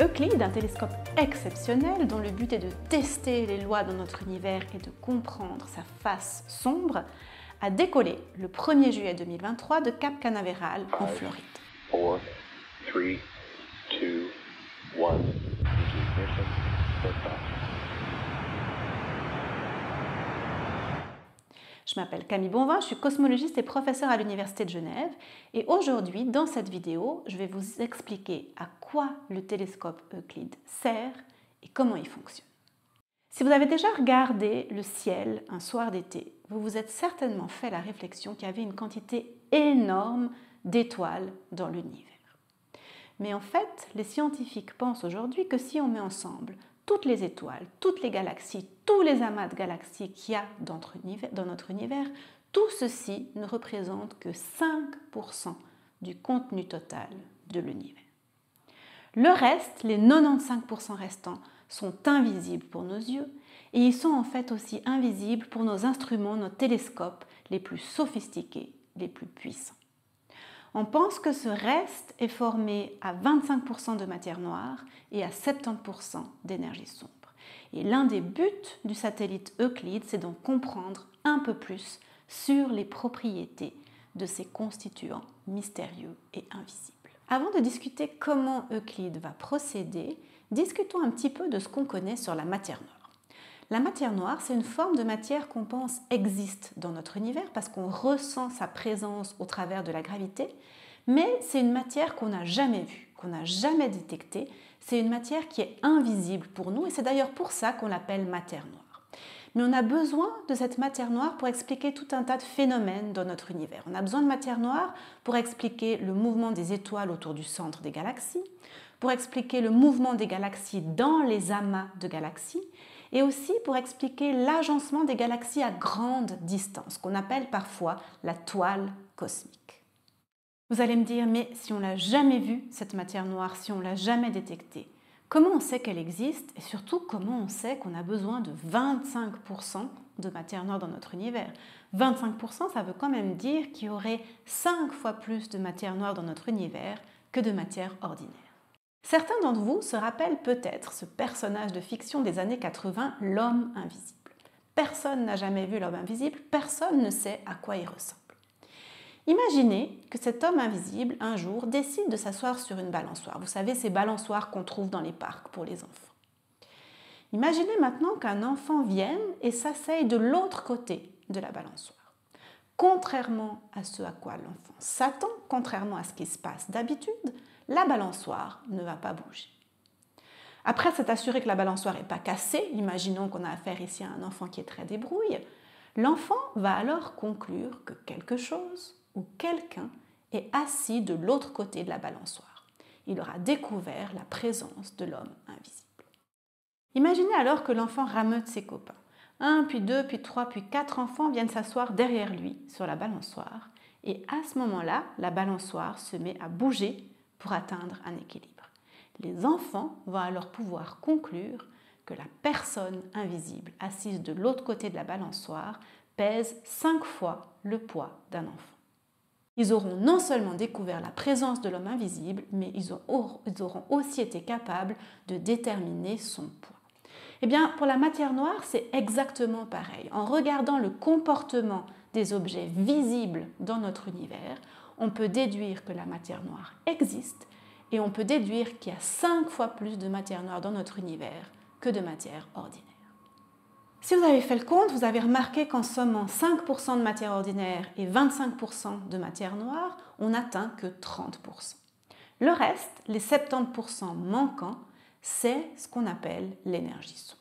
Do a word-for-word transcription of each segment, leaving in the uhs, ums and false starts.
Euclid, un télescope exceptionnel dont le but est de tester les lois dans notre univers et de comprendre sa face sombre, a décollé le premier juillet deux mille vingt-trois de Cap Canaveral en Floride. quatre, trois, deux, un. Je m'appelle Camille Bonvin, je suis cosmologiste et professeure à l'Université de Genève. Et aujourd'hui, dans cette vidéo, je vais vous expliquer à quoi le télescope Euclid sert et comment il fonctionne. Si vous avez déjà regardé le ciel un soir d'été, vous vous êtes certainement fait la réflexion qu'il y avait une quantité énorme d'étoiles dans l'univers. Mais en fait, les scientifiques pensent aujourd'hui que si on met ensemble toutes les étoiles, toutes les galaxies, tous les amas de galaxies qu'il y a dans notre univers, tout ceci ne représente que cinq pour cent du contenu total de l'univers. Le reste, les quatre-vingt-quinze pour cent restants, sont invisibles pour nos yeux et ils sont en fait aussi invisibles pour nos instruments, nos télescopes les plus sophistiqués, les plus puissants. On pense que ce reste est formé à vingt-cinq pour cent de matière noire et à soixante-dix pour cent d'énergie sombre. Et l'un des buts du satellite Euclid, c'est d'en comprendre un peu plus sur les propriétés de ces constituants mystérieux et invisibles. Avant de discuter comment Euclid va procéder, discutons un petit peu de ce qu'on connaît sur la matière noire. La matière noire, c'est une forme de matière qu'on pense existe dans notre univers parce qu'on ressent sa présence au travers de la gravité, mais c'est une matière qu'on n'a jamais vue, qu'on n'a jamais détectée. C'est une matière qui est invisible pour nous et c'est d'ailleurs pour ça qu'on l'appelle matière noire. Mais on a besoin de cette matière noire pour expliquer tout un tas de phénomènes dans notre univers. On a besoin de matière noire pour expliquer le mouvement des étoiles autour du centre des galaxies, pour expliquer le mouvement des galaxies dans les amas de galaxies, et aussi pour expliquer l'agencement des galaxies à grande distance, qu'on appelle parfois la toile cosmique. Vous allez me dire, mais si on l'a jamais vue, cette matière noire, si on l'a jamais détectée, comment on sait qu'elle existe et surtout comment on sait qu'on a besoin de vingt-cinq pour cent de matière noire dans notre univers? vingt-cinq pour cent, ça veut quand même dire qu'il y aurait cinq fois plus de matière noire dans notre univers que de matière ordinaire. Certains d'entre vous se rappellent peut-être ce personnage de fiction des années quatre-vingt, l'homme invisible. Personne n'a jamais vu l'homme invisible, personne ne sait à quoi il ressemble. Imaginez que cet homme invisible, un jour, décide de s'asseoir sur une balançoire. Vous savez, ces balançoires qu'on trouve dans les parcs pour les enfants. Imaginez maintenant qu'un enfant vienne et s'asseye de l'autre côté de la balançoire. Contrairement à ce à quoi l'enfant s'attend, contrairement à ce qui se passe d'habitude, la balançoire ne va pas bouger. Après s'être assuré que la balançoire n'est pas cassée, imaginons qu'on a affaire ici à un enfant qui est très débrouille, l'enfant va alors conclure que quelque chose ou quelqu'un est assis de l'autre côté de la balançoire. Il aura découvert la présence de l'homme invisible. Imaginez alors que l'enfant rameute ses copains. Un, puis deux, puis trois, puis quatre enfants viennent s'asseoir derrière lui sur la balançoire et à ce moment-là, la balançoire se met à bouger pour atteindre un équilibre. Les enfants vont alors pouvoir conclure que la personne invisible assise de l'autre côté de la balançoire pèse cinq fois le poids d'un enfant. Ils auront non seulement découvert la présence de l'homme invisible, mais ils auront aussi été capables de déterminer son poids. Eh bien, pour la matière noire, c'est exactement pareil. En regardant le comportement des objets visibles dans notre univers, on peut déduire que la matière noire existe et on peut déduire qu'il y a cinq fois plus de matière noire dans notre univers que de matière ordinaire. Si vous avez fait le compte, vous avez remarqué qu'en sommant cinq pour cent de matière ordinaire et vingt-cinq pour cent de matière noire, on n'atteint que trente pour cent. Le reste, les soixante-dix pour cent manquants, c'est ce qu'on appelle l'énergie sombre.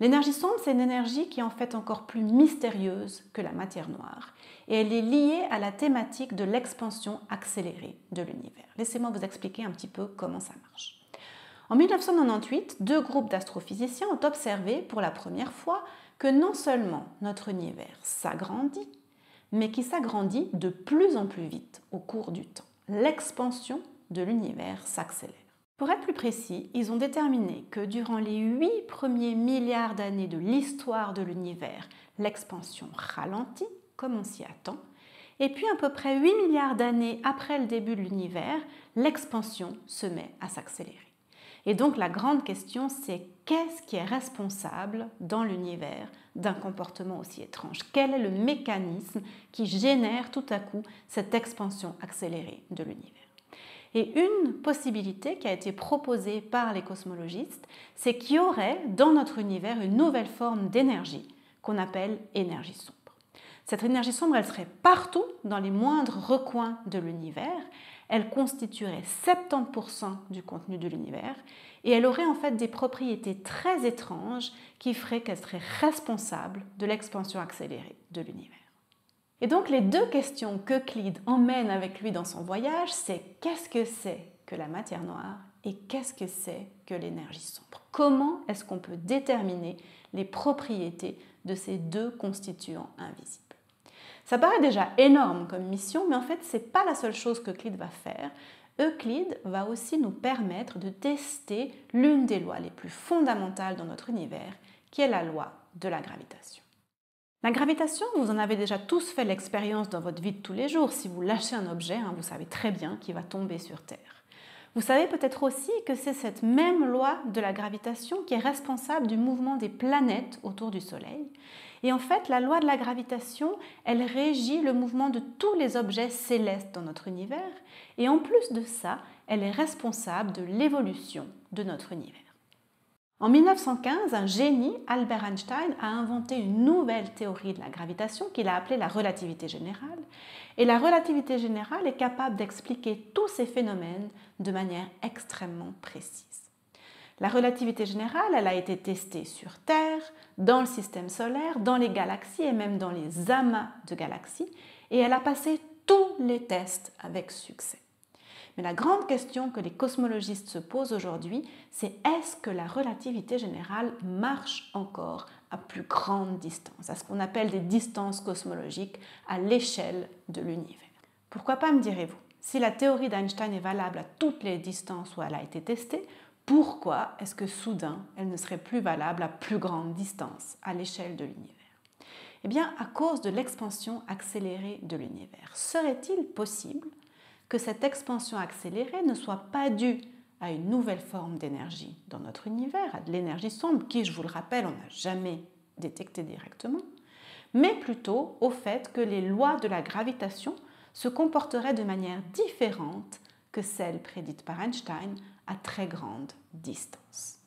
L'énergie sombre, c'est une énergie qui est en fait encore plus mystérieuse que la matière noire et elle est liée à la thématique de l'expansion accélérée de l'univers. Laissez-moi vous expliquer un petit peu comment ça marche. En mille neuf cent quatre-vingt-dix-huit, deux groupes d'astrophysiciens ont observé pour la première fois que non seulement notre univers s'agrandit, mais qu'il s'agrandit de plus en plus vite au cours du temps. L'expansion de l'univers s'accélère. Pour être plus précis, ils ont déterminé que durant les huit premiers milliards d'années de l'histoire de l'univers, l'expansion ralentit, comme on s'y attend, et puis à peu près huit milliards d'années après le début de l'univers, l'expansion se met à s'accélérer. Et donc la grande question, c'est qu'est-ce qui est responsable dans l'univers d'un comportement aussi étrange? Quel est le mécanisme qui génère tout à coup cette expansion accélérée de l'univers? Et une possibilité qui a été proposée par les cosmologistes, c'est qu'il y aurait dans notre univers une nouvelle forme d'énergie qu'on appelle énergie sombre. Cette énergie sombre, elle serait partout dans les moindres recoins de l'univers. Elle constituerait soixante-dix pour cent du contenu de l'univers et elle aurait en fait des propriétés très étranges qui feraient qu'elle serait responsable de l'expansion accélérée de l'univers. Et donc les deux questions qu'Euclide emmène avec lui dans son voyage, c'est qu'est-ce que c'est que la matière noire et qu'est-ce que c'est que l'énergie sombre? Comment est-ce qu'on peut déterminer les propriétés de ces deux constituants invisibles? Ça paraît déjà énorme comme mission, mais en fait, ce n'est pas la seule chose qu'Euclide va faire. Euclide va aussi nous permettre de tester l'une des lois les plus fondamentales dans notre univers, qui est la loi de la gravitation. La gravitation, vous en avez déjà tous fait l'expérience dans votre vie de tous les jours. Si vous lâchez un objet, hein, vous savez très bien qu'il va tomber sur Terre. Vous savez peut-être aussi que c'est cette même loi de la gravitation qui est responsable du mouvement des planètes autour du Soleil. Et en fait, la loi de la gravitation, elle régit le mouvement de tous les objets célestes dans notre univers. Et en plus de ça, elle est responsable de l'évolution de notre univers. En mille neuf cent quinze, un génie, Albert Einstein, a inventé une nouvelle théorie de la gravitation qu'il a appelée la relativité générale. Et la relativité générale est capable d'expliquer tous ces phénomènes de manière extrêmement précise. La relativité générale, elle a été testée sur Terre, dans le système solaire, dans les galaxies et même dans les amas de galaxies, et elle a passé tous les tests avec succès. Mais la grande question que les cosmologistes se posent aujourd'hui, c'est est-ce que la relativité générale marche encore à plus grande distance, à ce qu'on appelle des distances cosmologiques à l'échelle de l'univers? Pourquoi pas, me direz-vous? Si la théorie d'Einstein est valable à toutes les distances où elle a été testée, pourquoi est-ce que soudain, elle ne serait plus valable à plus grande distance, à l'échelle de l'univers? Eh bien, à cause de l'expansion accélérée de l'univers. Serait-il possible que cette expansion accélérée ne soit pas due à une nouvelle forme d'énergie dans notre univers, à de l'énergie sombre, qui, je vous le rappelle, on n'a jamais détectée directement, mais plutôt au fait que les lois de la gravitation se comporteraient de manière différente que celles prédites par Einstein à très grande distance.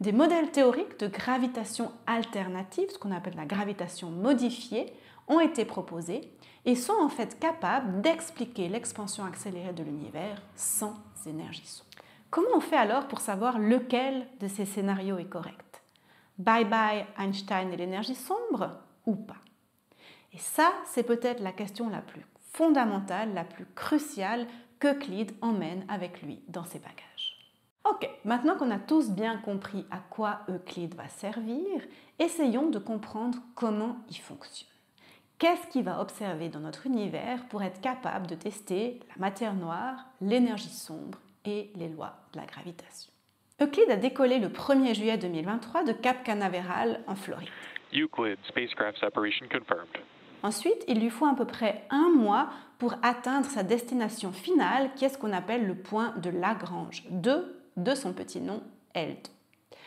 Des modèles théoriques de gravitation alternative, ce qu'on appelle la gravitation modifiée, ont été proposés et sont en fait capables d'expliquer l'expansion accélérée de l'univers sans énergie sombre. Comment on fait alors pour savoir lequel de ces scénarios est correct? Bye bye Einstein et l'énergie sombre ou pas? Et ça, c'est peut-être la question la plus fondamentale, la plus cruciale qu'Euclide emmène avec lui dans ses bagages. Ok, maintenant qu'on a tous bien compris à quoi Euclide va servir, essayons de comprendre comment il fonctionne. Qu'est-ce qu'il va observer dans notre univers pour être capable de tester la matière noire, l'énergie sombre et les lois de la gravitation? Euclide a décollé le premier juillet deux mille vingt-trois de Cap Canaveral en Floride. Euclid, spacecraft separation confirmed. Ensuite, il lui faut à peu près un mois pour atteindre sa destination finale, qui est ce qu'on appelle le point de Lagrange, deux de son petit nom L deux.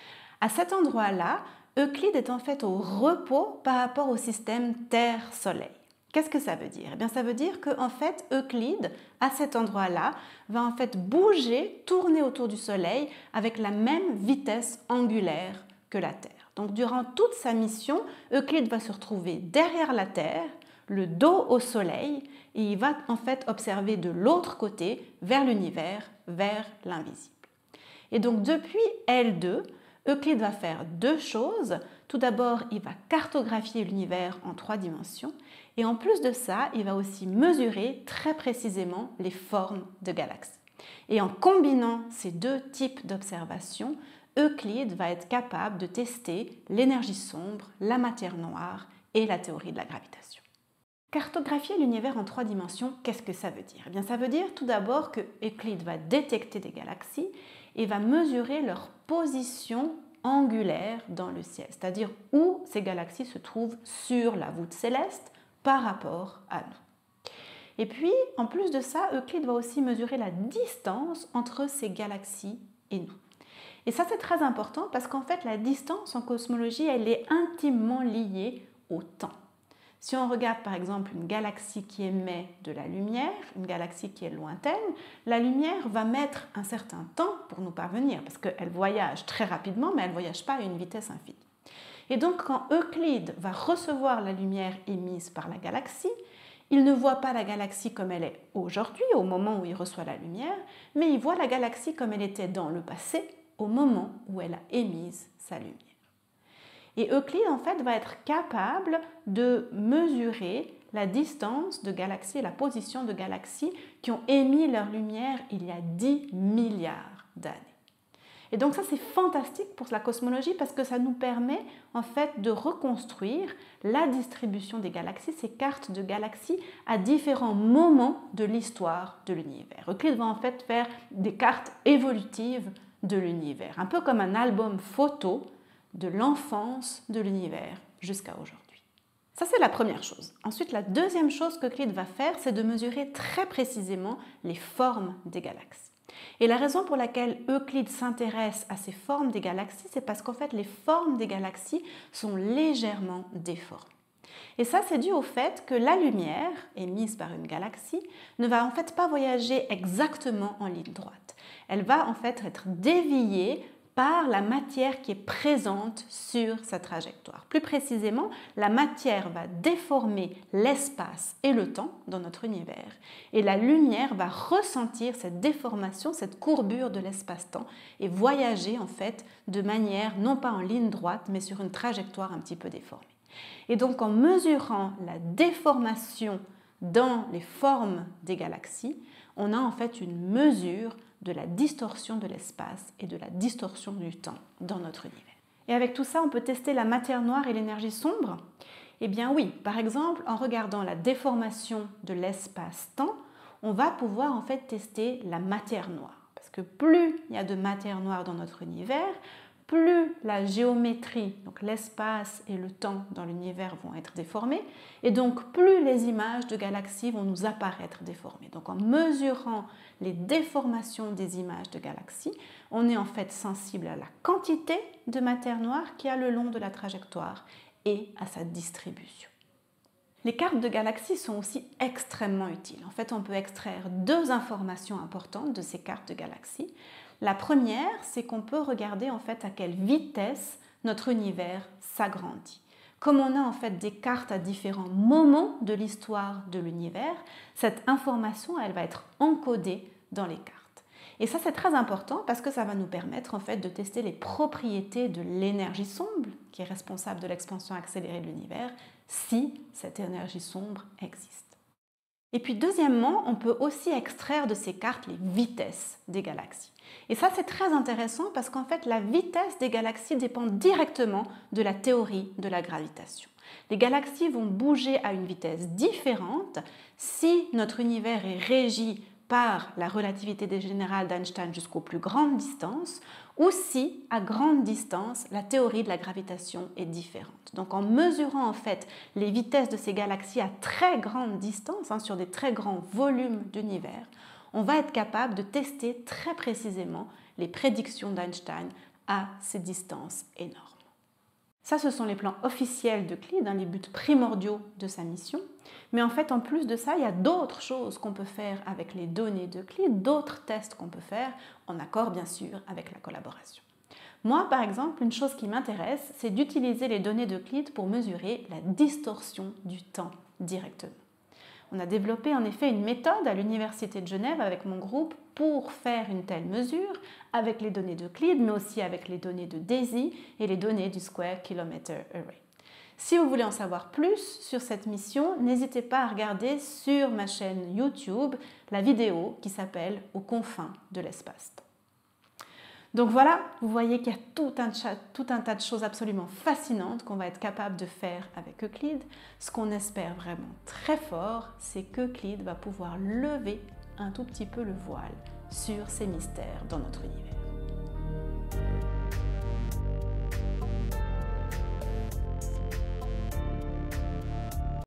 À cet endroit-là, Euclide est en fait au repos par rapport au système Terre-Soleil. Qu'est-ce que ça veut dire? Eh bien, ça veut dire que en fait, Euclide, à cet endroit-là, va en fait bouger, tourner autour du Soleil avec la même vitesse angulaire que la Terre. Donc, durant toute sa mission, Euclide va se retrouver derrière la Terre, le dos au Soleil, et il va en fait observer de l'autre côté, vers l'univers, vers l'invisible. Et donc, depuis L deux, Euclide va faire deux choses. Tout d'abord, il va cartographier l'univers en trois dimensions, et en plus de ça, il va aussi mesurer très précisément les formes de galaxies. Et en combinant ces deux types d'observations, Euclide va être capable de tester l'énergie sombre, la matière noire et la théorie de la gravitation. Cartographier l'univers en trois dimensions, qu'est-ce que ça veut dire? Eh bien, ça veut dire tout d'abord que Euclide va détecter des galaxies et va mesurer leur position angulaire dans le ciel, c'est-à-dire où ces galaxies se trouvent sur la voûte céleste par rapport à nous. Et puis, en plus de ça, Euclide va aussi mesurer la distance entre ces galaxies et nous. Et ça, c'est très important parce qu'en fait, la distance en cosmologie, elle est intimement liée au temps. Si on regarde par exemple une galaxie qui émet de la lumière, une galaxie qui est lointaine, la lumière va mettre un certain temps pour nous parvenir parce qu'elle voyage très rapidement, mais elle ne voyage pas à une vitesse infinie. Et donc quand Euclide va recevoir la lumière émise par la galaxie, il ne voit pas la galaxie comme elle est aujourd'hui, au moment où il reçoit la lumière, mais il voit la galaxie comme elle était dans le passé, au moment où elle a émise sa lumière. Et Euclide, en fait, va être capable de mesurer la distance de galaxies et la position de galaxies qui ont émis leur lumière il y a dix milliards d'années. Et donc ça, c'est fantastique pour la cosmologie parce que ça nous permet, en fait, de reconstruire la distribution des galaxies, ces cartes de galaxies à différents moments de l'histoire de l'univers. Euclide va, en fait, faire des cartes évolutives de l'univers, un peu comme un album photo de l'enfance de l'univers jusqu'à aujourd'hui. Ça, c'est la première chose. Ensuite, la deuxième chose qu'Euclide va faire, c'est de mesurer très précisément les formes des galaxies. Et la raison pour laquelle Euclide s'intéresse à ces formes des galaxies, c'est parce qu'en fait, les formes des galaxies sont légèrement déformées. Et ça, c'est dû au fait que la lumière émise par une galaxie ne va en fait pas voyager exactement en ligne droite. Elle va en fait être déviée par la matière qui est présente sur sa trajectoire. Plus précisément, la matière va déformer l'espace et le temps dans notre univers. Et la lumière va ressentir cette déformation, cette courbure de l'espace-temps et voyager en fait de manière non pas en ligne droite, mais sur une trajectoire un petit peu déformée. Et donc en mesurant la déformation dans les formes des galaxies, on a en fait une mesure de la distorsion de l'espace et de la distorsion du temps dans notre univers. Et avec tout ça, on peut tester la matière noire et l'énergie sombre? Eh bien oui, par exemple, en regardant la déformation de l'espace-temps, on va pouvoir en fait tester la matière noire. Parce que plus il y a de matière noire dans notre univers, plus la géométrie, donc l'espace et le temps dans l'univers vont être déformés, et donc plus les images de galaxies vont nous apparaître déformées. Donc en mesurant les déformations des images de galaxies, on est en fait sensible à la quantité de matière noire qu'il y a le long de la trajectoire et à sa distribution. Les cartes de galaxies sont aussi extrêmement utiles. En fait, on peut extraire deux informations importantes de ces cartes de galaxies. La première, c'est qu'on peut regarder en fait à quelle vitesse notre univers s'agrandit. Comme on a en fait des cartes à différents moments de l'histoire de l'univers, cette information, elle va être encodée dans les cartes. Et ça, c'est très important parce que ça va nous permettre en fait de tester les propriétés de l'énergie sombre qui est responsable de l'expansion accélérée de l'univers, si cette énergie sombre existe. Et puis deuxièmement, on peut aussi extraire de ces cartes les vitesses des galaxies. Et ça, c'est très intéressant parce qu'en fait, la vitesse des galaxies dépend directement de la théorie de la gravitation. Les galaxies vont bouger à une vitesse différente si notre univers est régi par la relativité générale d'Einstein jusqu'aux plus grandes distances, ou si, à grande distance, la théorie de la gravitation est différente. Donc en mesurant en fait les vitesses de ces galaxies à très grande distance, hein, sur des très grands volumes d'univers, on va être capable de tester très précisément les prédictions d'Einstein à ces distances énormes. Ça, ce sont les plans officiels d'Euclide, hein, les buts primordiaux de sa mission. Mais en fait, en plus de ça, il y a d'autres choses qu'on peut faire avec les données d'Euclide, d'autres tests qu'on peut faire, en accord bien sûr avec la collaboration. Moi, par exemple, une chose qui m'intéresse, c'est d'utiliser les données d'Euclide pour mesurer la distorsion du temps directement. On a développé en effet une méthode à l'Université de Genève avec mon groupe pour faire une telle mesure avec les données d'Euclide, mais aussi avec les données de DESI et les données du Square Kilometer Array. Si vous voulez en savoir plus sur cette mission, n'hésitez pas à regarder sur ma chaîne YouTube la vidéo qui s'appelle « Aux confins de l'espace ». Donc voilà, vous voyez qu'il y a tout un, tout un tas de choses absolument fascinantes qu'on va être capable de faire avec Euclide. Ce qu'on espère vraiment très fort, c'est qu'Euclide va pouvoir lever un tout petit peu le voile sur ces mystères dans notre univers.